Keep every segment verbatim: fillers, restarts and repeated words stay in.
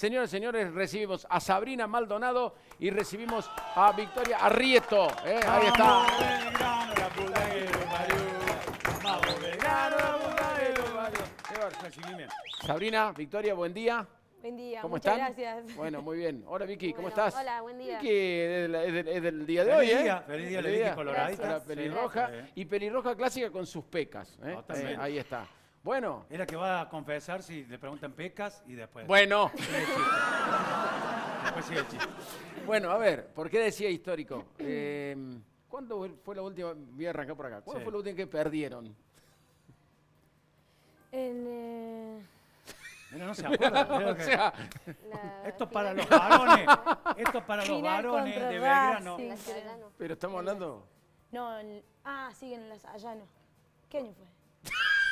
Señoras y señores, recibimos a Sabrina Maldonado y recibimos a Victoria Arrieta. ¿Eh? Ahí está. Sabrina, Victoria, buen día. Buen día, ¿Cómo muchas están? Gracias. Bueno, muy bien. Hola Vicky, ¿cómo bueno, estás? Hola, buen día. Vicky, es, de, es, de, es del día de feliz hoy, día, ¿eh? Feliz día, la Vicky Colorado. Pelirroja sí. y pelirroja clásica con sus pecas. ¿Eh? No, eh, ahí está. Bueno. Es la que va a confesar si le preguntan pecas y después. Bueno. Después sigue el chiste. Bueno, a ver, ¿por qué decía histórico? Eh, ¿Cuándo fue la última? Voy a arrancar por acá. ¿Cuándo sí. fue la última que perdieron? En... Eh... Mira, no se acuerda. No, que... o sea, la... Esto es para los varones. Esto es para los varones de Belgrano. Sí, pero estamos hablando... No, el... ah, siguen las Allano. ¿Qué año fue?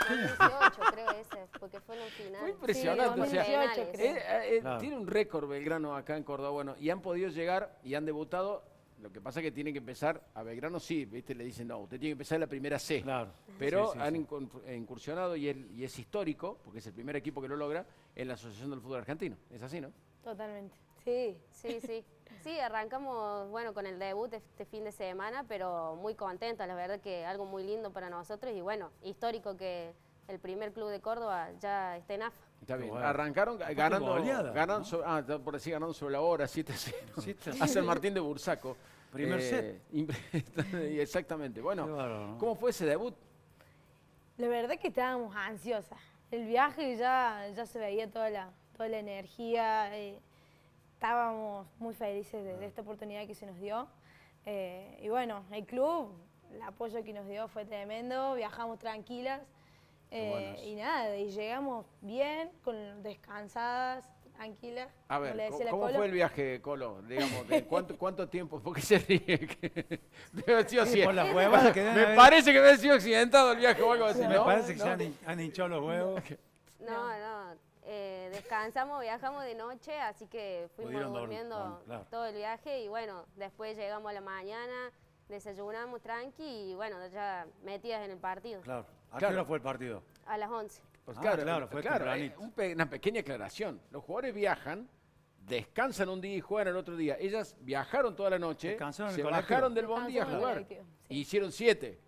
dos mil dieciocho, creo ese, porque fue en el final. Muy impresionante. Sí, dos mil dieciocho, o sea, creo. Eh, eh, claro. Tiene un récord Belgrano acá en Córdoba. Bueno, y han podido llegar y han debutado. Lo que pasa es que tienen que empezar, a Belgrano sí, ¿viste? Le dicen, no, usted tiene que empezar en la primera C. Claro. Pero sí, sí, han sí. incursionado y, el, y es histórico, porque es el primer equipo que lo logra, en la Asociación del Fútbol Argentino. ¿Es así, no? Totalmente. Sí, sí, sí. Sí, arrancamos, bueno, con el debut este fin de semana, pero muy contentos, la verdad que algo muy lindo para nosotros y bueno, histórico que el primer club de Córdoba ya esté en A F A. Está bien, bueno, arrancaron ganando, goleada, ganando ¿no? sobre, ah, por decir, ganando sobre la hora, siete a cero, a San Martín de Burzaco. Primer eh, set. Exactamente, bueno, claro. ¿Cómo fue ese debut? La verdad es que estábamos ansiosas, el viaje ya, ya se veía toda la, toda la energía, eh, estábamos muy felices de, de esta oportunidad que se nos dio, eh, y bueno, el club, el apoyo que nos dio fue tremendo, viajamos tranquilas. Eh, y nada, y llegamos bien, con descansadas, tranquilas. A ver, le decía ¿cómo Colo? Fue el viaje, Colo? Digamos, ¿de cuánto, ¿Cuánto tiempo? Porque se ríe. Debe haber sido sí, las huevas, que me parece que debe haber sido accidentado el viaje o algo así. Me ¿no? parece que no. se han, han hinchado los huevos. No, no, no eh, descansamos, viajamos de noche, así que fuimos Pudieron durmiendo dormir, claro. todo el viaje. Y bueno, después llegamos a la mañana, desayunamos tranqui y bueno, ya metidas en el partido. Claro. ¿A claro. qué hora fue el partido? A las once. Pues ah, claro, claro, fue claro eh, un pe una pequeña aclaración. Los jugadores viajan, descansan un día y juegan el otro día. Ellas viajaron toda la noche, Descansaron se bajaron del bondi a jugar sí. y hicieron siete.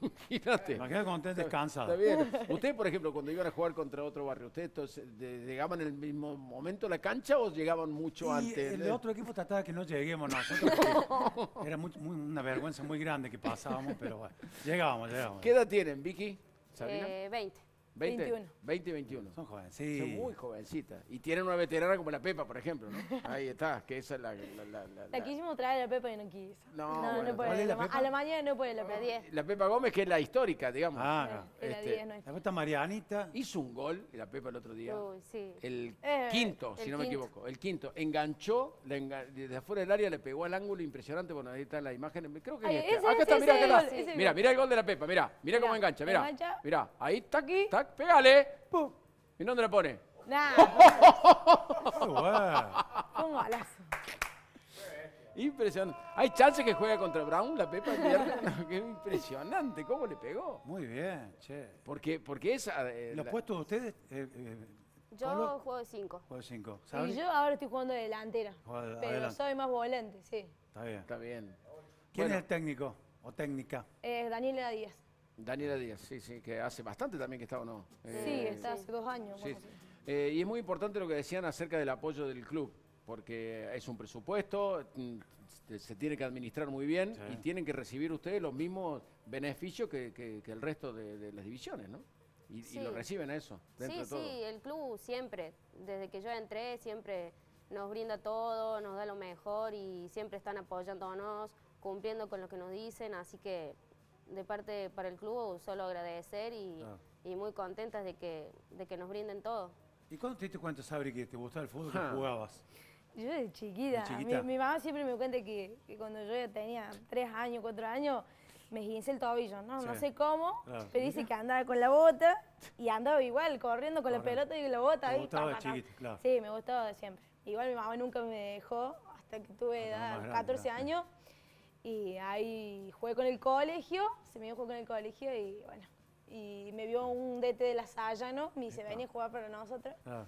Imagínate. Imagínate cuando estén descansados. Ustedes, por ejemplo, cuando iban a jugar contra otro barrio, ¿ustedes llegaban en el mismo momento a la cancha o llegaban mucho y antes? El de otro equipo trataba que no lleguemos nosotros. Era muy, muy, una vergüenza muy grande que pasábamos, pero bueno, llegábamos, llegábamos. ¿Qué edad tienen, Vicky? ¿Sabrina? Eh, veinte. veinte, veintiuno. veinte y veintiuno. Son jóvenes, sí. Son muy jovencitas. Y tienen una veterana como la Pepa, por ejemplo, ¿no? Ahí está, que esa es la... La, la, la, la quisimos traer a la Pepa y no quiso. No, no, bueno, no puede. La a la mañana no puede, la Pepa. diez. La Pepa Gómez, que es la histórica, digamos. Ah, no. La diez no está. La Pepa Marianita. Hizo un gol, la Pepa el otro día. Uy, sí. El eh, quinto, el si no quinto. me equivoco. El quinto. Enganchó, la engan... desde afuera del área le pegó al ángulo impresionante. Bueno, ahí está la imagen. Creo que es esta. Acá está, mirá, acá está. Mirá, mirá el gol de la Pepa, mirá. Mirá cómo engancha, mirá. Mirá, ahí está aquí. Pégale. ¡Pum! ¿Y dónde la pone? Nada. ¡Cómo golazo! Impresionante. ¿Hay chance que juegue contra Brown, la Pepa? ¡Qué impresionante! ¿Cómo le pegó? Muy bien, che. Porque, porque esa... Eh, ¿Los la... puestos de ustedes? Eh, eh, yo ¿Polo? juego de cinco. Juego de cinco. ¿Sabe? Y yo ahora estoy jugando de delantera. Pero adelante. Soy más volante, sí. Está bien. Está bien. ¿Quién bueno. es el técnico o técnica? Eh, Daniela Díaz. Daniela Díaz, sí, sí, que hace bastante también que está o no. Sí, eh, está hace dos años. Sí. Eh, y es muy importante lo que decían acerca del apoyo del club, porque es un presupuesto, se tiene que administrar muy bien sí. y tienen que recibir ustedes los mismos beneficios que, que, que el resto de, de las divisiones, ¿no? Y, sí. y lo reciben a eso. Dentro sí, de todo. sí, el club siempre, desde que yo entré, siempre nos brinda todo, nos da lo mejor y siempre están apoyándonos, cumpliendo con lo que nos dicen, así que... De parte para el club, solo agradecer y, claro. y muy contentas de que, de que nos brinden todo. ¿Y cuándo te diste cuenta, Sabri, que te gustaba el fútbol que jugabas? Yo de chiquita. ¿De chiquita? Mi, mi mamá siempre me cuenta que, que cuando yo tenía tres años, cuatro años, me esguincé el tobillo, ¿no? Sí. No sé cómo, claro. pero dice que andaba con la bota y andaba igual, corriendo con Correcto. la pelota y la bota. Me gustaba de chiquita, claro. Sí, me gustaba de siempre. Igual mi mamá nunca me dejó hasta que tuve edad, grande, catorce claro. años. Y ahí jugué con el colegio, se me dio juego con el colegio y bueno, y me vio un D T de la Sayano, me dice, vení a jugar para nosotros. Ah.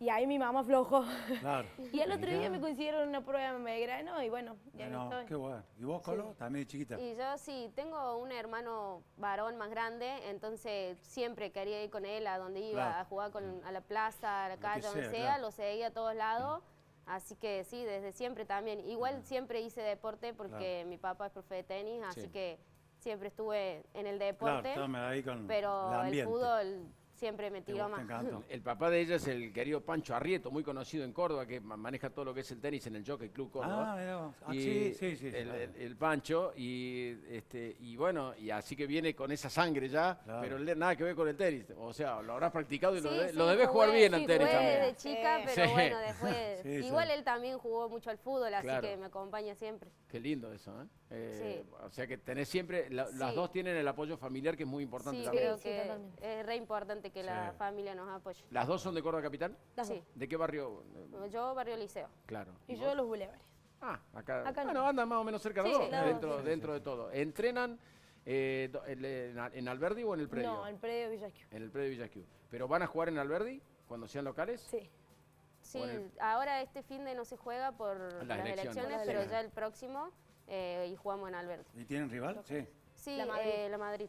Y ahí mi mamá aflojó. Claro. Y al otro día me consiguieron una prueba en Belgrano y bueno, ya no, no estoy. Qué bueno. ¿Y vos, Colo? Sí. También chiquita. Y yo sí, tengo un hermano varón más grande, entonces siempre quería ir con él a donde iba, claro. a jugar con, a la plaza, a la calle, donde sea, sea claro. lo seguía a todos lados. Así que sí, desde siempre también. Igual claro. siempre hice deporte porque claro. mi papá es profe de tenis, así sí. que siempre estuve en el deporte. Claro, ahí con pero el, el fútbol... siempre me tiró más. El papá de ella es el querido Pancho Arrieta, muy conocido en Córdoba, que maneja todo lo que es el tenis en el Jockey Club Córdoba. Ah, no. ah y sí, sí, sí. El, el, el Pancho, y este y bueno, y así que viene con esa sangre ya, claro. pero nada que ver con el tenis. O sea, lo habrás practicado y sí, lo, de, sí, lo debes jugar bien al sí, tenis también. De chica, pero sí. bueno, después. Sí, igual sí. él también jugó mucho al fútbol, así claro. que me acompaña siempre. Qué lindo eso, ¿eh? Eh, sí. O sea que tenés siempre, la, sí. las dos tienen el apoyo familiar que es muy importante. Sí, también. creo que sí, es re importante que sí. la familia nos apoye. ¿Las dos son de Córdoba Capital? Sí. ¿De qué barrio? Yo, barrio Liceo. Claro. Y, ¿Y yo, vos? Los Bulevares. Ah, acá. acá bueno, no. andan más o menos cerca de sí, dos, dentro, sí, sí. dentro de todo. ¿Entrenan eh, en Alberdi o en el predio? No, en el predio Villasquiu. En el predio Villasquiu. ¿Pero van a jugar en Alberdi cuando sean locales? Sí. Sí, el... ahora este fin de no se juega por las, las elecciones, elecciones, pero ya el próximo... Eh, y jugamos en Alberto. ¿Y tienen rival? Sí. Sí, la Madrid. Eh, la Madrid.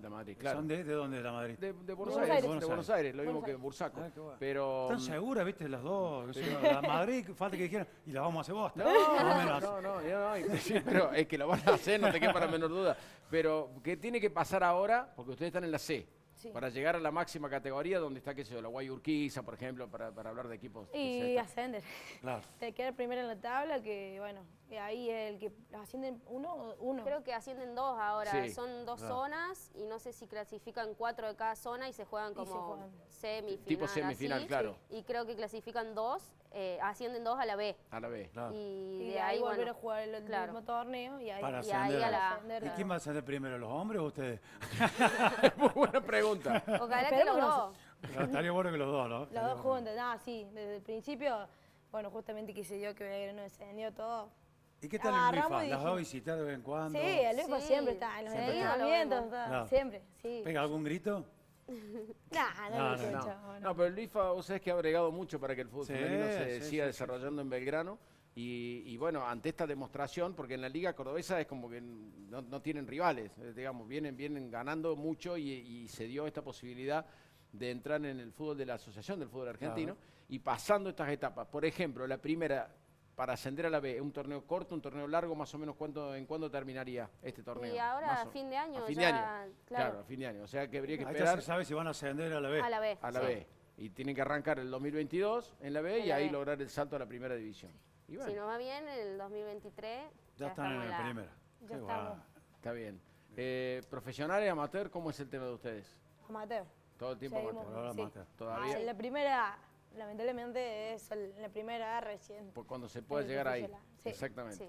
La Madrid, claro. ¿Son de, de dónde es la Madrid? De, de Buenos Aires. Aires. Buenos de Buenos Aires, Aires. lo mismo Aires. que Burzaco. Ah, pero... Están seguras, viste, las dos. Sí. La Madrid, falta que dijeran, y la vamos a hacer vos. No, no, no, no, no, no. Sí, pero es que la van a hacer, no te quepa la menor duda. Pero, ¿qué tiene que pasar ahora? Porque ustedes están en la C. Sí. Para llegar a la máxima categoría, donde está, qué sé yo, la U A I Urquiza, por ejemplo, para, para hablar de equipos. Y ascender. Claro. Te queda el primero en la tabla, que bueno, ahí el que ascienden uno, uno. Creo que ascienden dos ahora. Sí. Son dos claro. zonas y no sé si clasifican cuatro de cada zona y se juegan como se juegan. semifinal. Tipo semifinal, así, claro. Y creo que clasifican dos, eh, ascienden dos a la B. A la B. Claro. Y, y de, de ahí, ahí volver bueno, a jugar el claro. último torneo y ahí, para y ahí a la... ¿Y quién va a ascender primero, los hombres o ustedes? Muy buena pregunta. Ojalá que los dos. Pero estaría bueno que los dos, ¿no? Los dos juntos, no, sí. Desde el principio, bueno, justamente que se dio que Belgrano encendió todo. ¿Y qué tal el rifa? ¿Las va a visitar de vez en cuando? Sí, el rifa sí. siempre está, en los entrenamientos, no. siempre, sí. ¿Pega algún grito? nah, no, no, no, no. no, no, pero el rifa, vos sabés que ha bregado mucho para que el fútbol sí, femenino se sí, siga sí, desarrollando sí. en Belgrano. Y, y bueno, ante esta demostración, porque en la Liga Cordobesa es como que no, no tienen rivales, digamos, vienen, vienen ganando mucho y, y se dio esta posibilidad de entrar en el fútbol de la Asociación del Fútbol Argentino claro. y pasando estas etapas. Por ejemplo, la primera, para ascender a la B, un torneo corto, un torneo largo, más o menos, ¿cuánto, ¿en cuándo terminaría este torneo? Y ahora, a fin de año. A fin ya, de año, claro. claro, a fin de año. O sea que habría que esperar. Ahí ya se sabe si van a ascender a la B. A la B. A la sí. B. Y tienen que arrancar el dos mil veintidós en la B en y la ahí B. lograr el salto a la primera división. Bueno. Si nos va bien, en el dos mil veintitrés... Ya, ya están en la, la primera. Ya estamos. Está bien. Eh, ¿Profesionales, amateur, cómo es el tema de ustedes? Amateur. Todo el tiempo Seguimos, amateur. Sí. amateur. ¿Todavía? Ah, la primera, lamentablemente, es la primera recién. Por cuando se puede llegar ahí. Sí. Exactamente. Sí.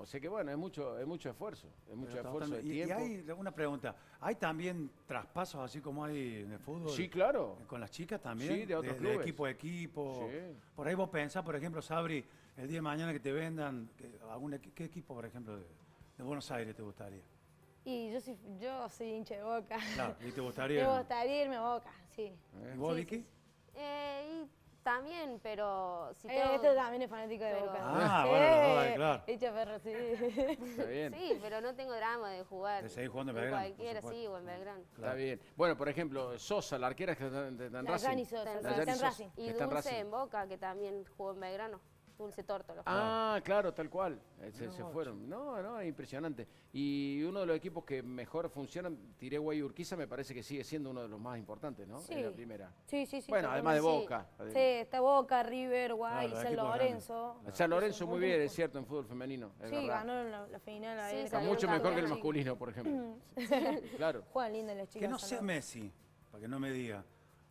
O sea que, bueno, es mucho, es mucho esfuerzo. Es mucho Pero esfuerzo de y, tiempo. Y hay una pregunta. ¿Hay también traspasos así como hay en el fútbol? Sí, claro. ¿Con las chicas también? Sí, de otros de, clubes. De equipo a equipo. Sí. Por ahí vos pensás, por ejemplo, Sabri, el día de mañana que te vendan, que, algún, ¿qué equipo, por ejemplo, de, de Buenos Aires te gustaría? Y yo soy, yo soy hincha de Boca. Claro, ¿y te gustaría? Me gustaría irme a Boca, sí. ¿Y vos, sí, Vicky? Sí. Eh, y... También, pero... Si tengo... eh, este también es fanático de pero... Boca. Ah, sí. bueno, bueno, claro. Hecho perro, sí. Está bien. Sí, pero no tengo drama de jugar. De seguir jugando en Belgrano. Cualquiera, sí, o en Belgrano. Claro. Está bien. Bueno, por ejemplo, Sosa, la arquera que está en Racing. La Jani Sosa, la Jani Sosa. Sosa. Y Dulce en Boca, que también jugó en Belgrano. Dulce Tórtolo. Ah, claro, tal cual. Se, no, se fueron. No, no, es impresionante. Y uno de los equipos que mejor funcionan, tiré U A I Urquiza, me parece que sigue siendo uno de los más importantes, ¿no? Sí. En la primera. Sí, sí, sí. Bueno, además de Boca. Sí, sí está Boca, River, U A I, claro, San Lorenzo. Claro. San Lorenzo muy bien, es cierto, en fútbol femenino. Sí, verdad. ganó la, la final ahí. Sí, está mucho mejor que el masculino, por ejemplo. Claro. Juegan lindas las chicas. Que no sea Messi, para que no me diga.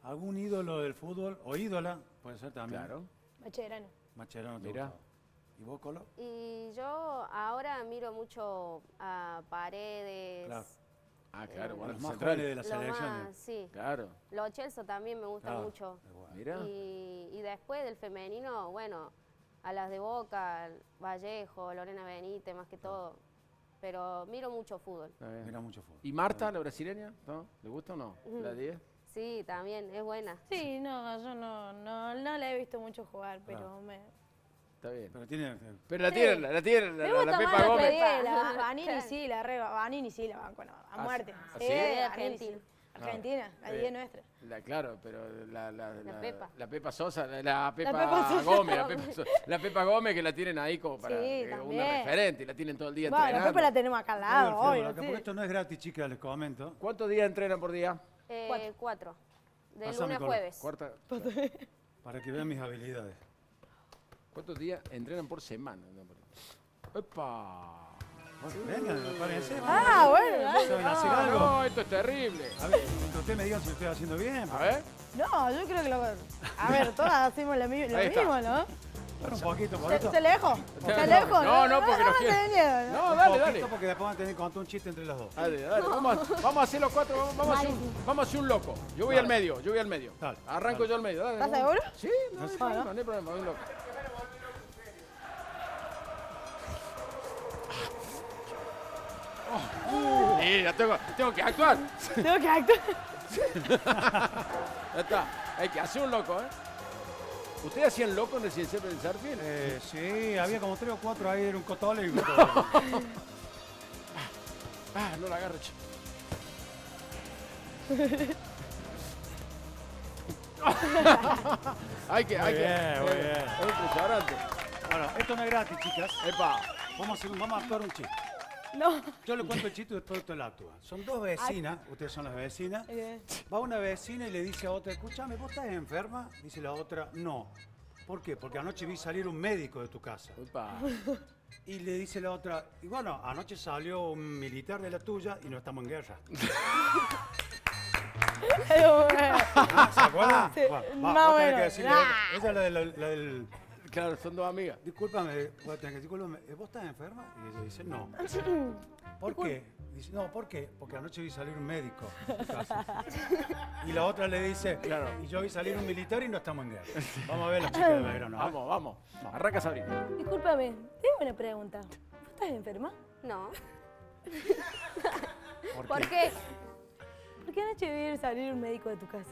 ¿Algún ídolo del fútbol o ídola? Puede ser también. Claro. Mascherano. Mascherano, mira. ¿Y vos, Colo? Y yo ahora miro mucho a Paredes. Claro. Ah, claro, eh, bueno, los más centrales de la selección. Sí. Claro. Los Chelsea también me gustan claro. mucho. Mira. Y, y después del femenino, bueno, a las de Boca, Vallejo, Lorena Benítez, más que claro. todo. Pero miro mucho fútbol. Mira mucho fútbol. ¿Y Marta, la brasileña? ¿No? ¿Le gusta o no? Uh-huh. ¿La diez? Sí, también, es buena. Sí, no, yo no, no, no la he visto mucho jugar, pero ah. me... Está bien. Pero, tiene, pero la tiene, sí. la, la tiene, la, la, la Pepa Gómez. La, la, Vanini sí, la re, Vanini sí, la banco, no, a muerte. ¿Ah, sí? Sí, de Argentina. Argentina, no, la idea eh, nuestra. La, claro, pero la, la, la, la Pepa. La Pepa Sosa, la, la Pepa, la Pepa Gómez, la Pepa, Sosa, la Pepa Gómez que la tienen ahí como para sí, eh, una referente, la tienen todo el día bueno, entrenando. La Pepa la tenemos acá al lado, no, obvio. Porque sí. esto no es gratis, chicas, les comento. ¿Cuántos días entrenan por día? Eh, cuatro. cuatro. De Pásame lunes a jueves. Cuarta, para que vean mis habilidades. ¿Cuántos días entrenan por semana? ¡Epa! Sí. Vengan, párense. Ah, bueno. Ah, algo? No, esto es terrible. A ver, usted me diga si lo estoy haciendo bien. A ver. No, yo creo que lo... A ver, todas hacemos lo, mi lo mismo, ¿no? Pero un poquito, por eso. ¿Se le dejo? ¿Se le dejo? No, no, porque no quiero. No, dale, dale. Porque después van a tener que contar un chiste entre las dos. Dale, dale. Vamos a, vamos a hacer los cuatro, vamos, vamos, a hacer un, vamos a hacer un loco. Yo voy dale. al medio, yo voy al medio. Dale. Arranco dale. yo al medio, dale. ¿Estás seguro? Sí, no, no, no, no, no hay problema, voy loco. Oh. Sí, ya tengo, tengo que actuar. Tengo que actuar. Ya está. Hay que hacer un loco, ¿eh? ¿Ustedes hacían loco en el Ciencia del Sarfiel? Eh, sí, había como tres o cuatro ahí, era un cotole y un cotole. No. Ah, no la agarro, hay que, hay muy bien, que. Muy bien. Es impresionante. Bueno, esto no es gratis, chicas. Epa. Vamos a, vamos a actuar un chiste. No. Yo le cuento el chiste y después la actúa. Son dos vecinas, Ay. ustedes son las vecinas. Eh. Va una vecina y le dice a otra, escúchame, ¿vos estás enferma? Dice la otra, no. ¿Por qué? Porque anoche vi salir un médico de tu casa. Opa. Y le dice la otra, y bueno, anoche salió un militar de la tuya y no estamos en guerra. ¿Ah, ¿se acuerdan? Sí. Bueno, va, no, bueno. que decirle, nah. Esa es la, de la, la del... Claro, son dos amigas. Discúlpame, discúlpame, ¿vos estás enferma? Y ella dice, no. ¿Por qué? Dice, no, ¿por qué? Porque anoche vi salir un médico. Y la otra le dice, claro, y yo vi salir un militar y no estamos en guerra. Vamos a ver la chica de Belgrano. Vamos, vamos. Arranca, Sabrina. Discúlpame, tengo una pregunta. ¿Vos estás enferma? No. ¿Por qué? ¿Por qué? ¿Por qué anoche vi salir un médico de tu casa?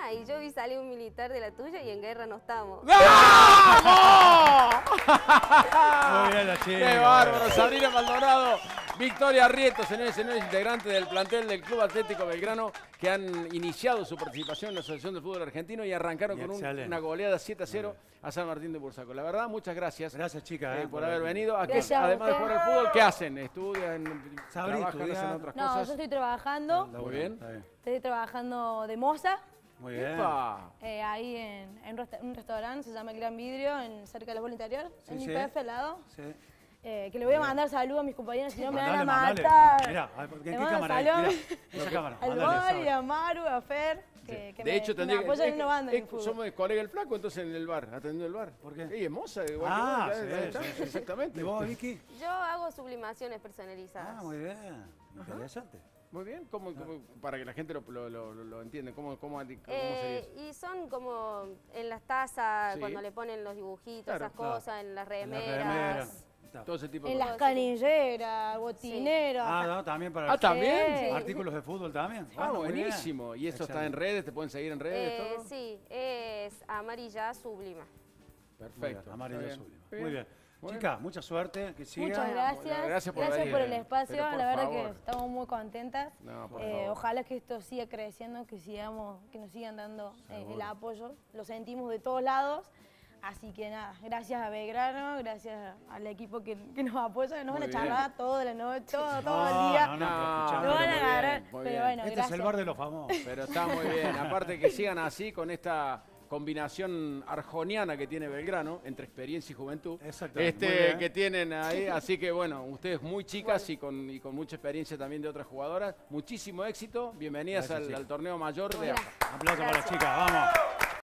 Ah, y yo vi salir un militar de la tuya y en guerra no estamos. ¡Vamos! Muy bien la chica. ¡Qué bárbaro! Sabrina Maldonado, Victoria Arrieta, señores y señores, integrantes del plantel del Club Atlético Belgrano, que han iniciado su participación en la Asociación del Fútbol Argentino y arrancaron y con un, una goleada siete a cero a San Martín de Burzaco. La verdad, muchas gracias. Gracias, chicas. Eh, por, por haber venido. ¿A qué, además de jugar al fútbol, ¿qué hacen? ¿Estudian? Sabrina, ¿trabajan? Estudiar. ¿Hacen otras no, cosas? No, yo estoy trabajando. Muy bien. bien. Estoy trabajando de moza. Muy bien. Eh, ahí en, en resta un restaurante, se llama el Gran Vidrio, en, cerca del Bola Interior, sí, en I P F sí. al lado. Sí. Eh, que le voy a mandar saludos a mis compañeros, si no me van a matar. Mirá, ¿en qué cámara hay? Mirá, esa cámara. Al Bori, a Maru, a Fer, que, sí. que de me, hecho, me apoyan que, en una banda. Es, en el somos colegas del Flaco, entonces en el bar, atendiendo el bar. ¿Por qué? Ella es moza, igual ah, que vos, sí, sí, sí. Exactamente. ¿Y vos, Vicky? Yo hago sublimaciones personalizadas. Ah, muy bien. Interesante. Muy bien, ¿Cómo, cómo, para que la gente lo, lo, lo, lo entienda, ¿cómo, cómo, cómo eh, se dice? Y son como en las tazas, sí. cuando le ponen los dibujitos, claro, esas claro. cosas, en las remeras. En las remeras. No. Todo ese tipo de en cosas. Las canilleras, botineras. Sí. Ah, no, también para... Ah, ¿también? Sí. Artículos de fútbol también. Ah, bueno, buenísimo. ¿Y eso está en redes? ¿Te pueden seguir en redes? Eh, todo? Sí, es Amarilla Sublima. Perfecto. Bien, Amarilla bien. Sublima. Bien. Muy bien. Bueno. Chicas, mucha suerte, que sigan. Muchas gracias, gracias por, gracias por el espacio, por la verdad favor. que estamos muy contentas. No, eh, ojalá que esto siga creciendo, que sigamos, que nos sigan dando eh, el apoyo, lo sentimos de todos lados. Así que nada, gracias a Belgrano, gracias al equipo que, que nos apoya, nos muy van a charlar toda la noche, todo, todo no, el día. No, no, no, van a agarrar, pero bien. bueno, Este gracias. es el bar de los famosos. Pero está muy bien, aparte que sigan así con esta... combinación arjoniana que tiene Belgrano entre experiencia y juventud este que tienen ahí, así que bueno, ustedes muy chicas bueno. y, con, y con mucha experiencia también de otras jugadoras, muchísimo éxito, bienvenidas al, al torneo mayor de A P A. Aplausos para las chicas, vamos.